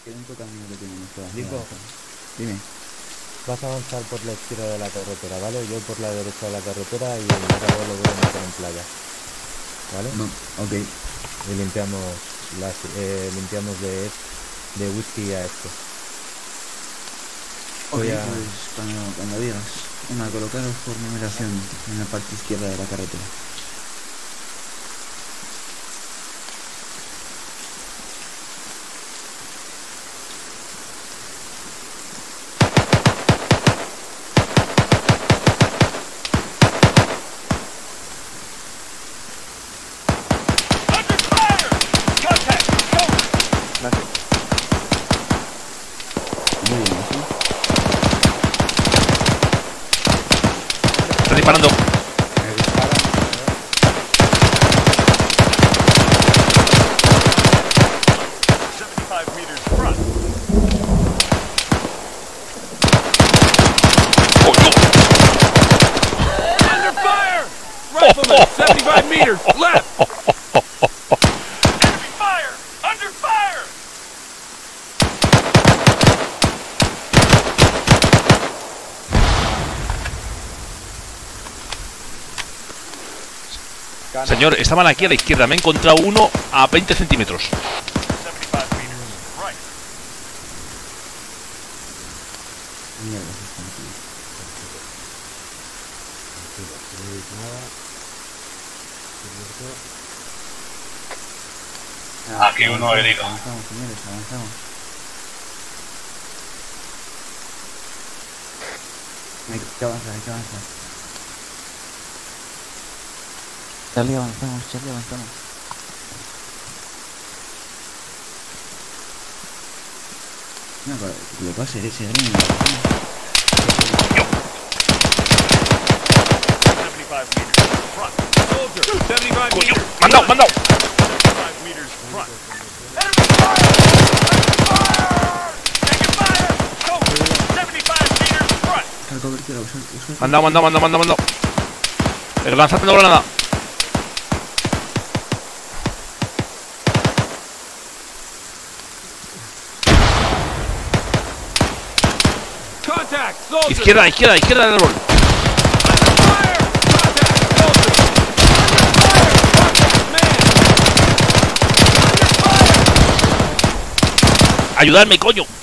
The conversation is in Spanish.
Queda un poco camino que tenemos todavía. Nico, dime. Vas a avanzar por la izquierda de la carretera, ¿vale? Yo por la derecha de la carretera y el cargador lo voy a meter en playa, ¿vale? No, ok. Y limpiamos, limpiamos de whisky a esto. Voy okay, a... pues cuando digas. Una, colocaros por numeración en la parte izquierda de la carretera. Señor, estaban aquí a la izquierda. Me he encontrado uno a 20 centímetros. Aquí uno herido. Avanzamos, señores, avanzamos. Hay que avanzar, hay que avanzar. Charlie, avanzamos, Charlie, avanzamos. No, que lo pase ese green. Yo. 75 meters front. Soldier. 75 meters. Mandao, mandao. 75 meters front. Enemy fire! Enemy fire! Taking fire! Go! 75 meters front. Cargo vertical, usa. Mandao, mandao, mandao, mandao, mandao. El lanzate no granada. Izquierda, izquierda, izquierda del árbol. Ayudarme, coño.